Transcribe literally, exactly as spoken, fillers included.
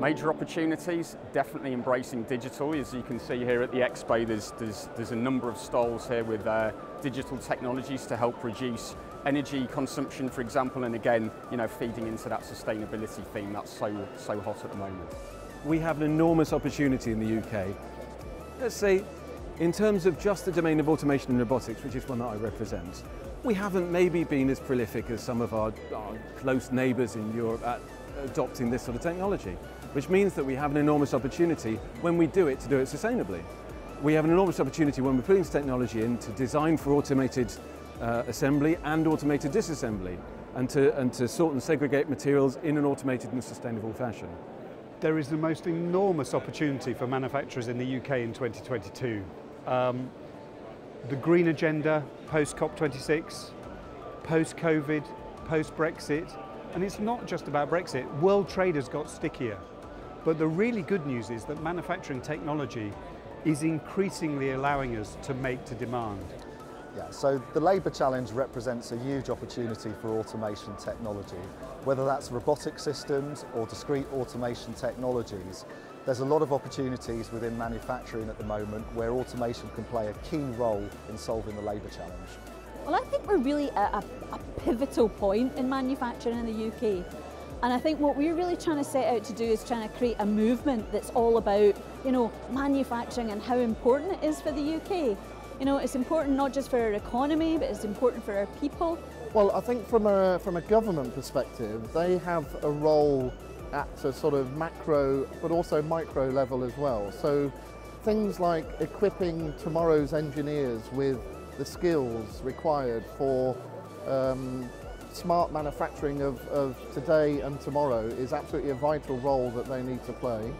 Major opportunities, definitely embracing digital. As you can see here at the expo, there's, there's, there's a number of stalls here with uh, digital technologies to help reduce energy consumption, for example, and again, you know, feeding into that sustainability theme that's so, so hot at the moment. We have an enormous opportunity in the U K. Let's say, in terms of just the domain of automation and robotics, which is one that I represent, we haven't maybe been as prolific as some of our, our close neighbours in Europe at adopting this sort of technology, which means that we have an enormous opportunity when we do it to do it sustainably. We have an enormous opportunity when we're putting this technology in to design for automated uh, assembly and automated disassembly, and to, and to sort and segregate materials in an automated and sustainable fashion. There is the most enormous opportunity for manufacturers in the U K in twenty twenty-two. Um, the green agenda, post COP twenty-six, post-COVID, post-Brexit, and it's not just about Brexit. World trade has got stickier. But the really good news is that manufacturing technology is increasingly allowing us to make to demand. Yeah, so the labour challenge represents a huge opportunity for automation technology. Whether that's robotic systems or discrete automation technologies, there's a lot of opportunities within manufacturing at the moment where automation can play a key role in solving the labour challenge. Well, I think we're really at a, a pivotal point in manufacturing in the U K. And I think what we're really trying to set out to do is trying to create a movement that's all about, you know, manufacturing and how important it is for the U K. You know, it's important not just for our economy, but it's important for our people. Well, I think from a, from a government perspective, they have a role at a sort of macro, but also micro level as well. So things like equipping tomorrow's engineers with the skills required for um, smart manufacturing of, of today and tomorrow is absolutely a vital role that they need to play.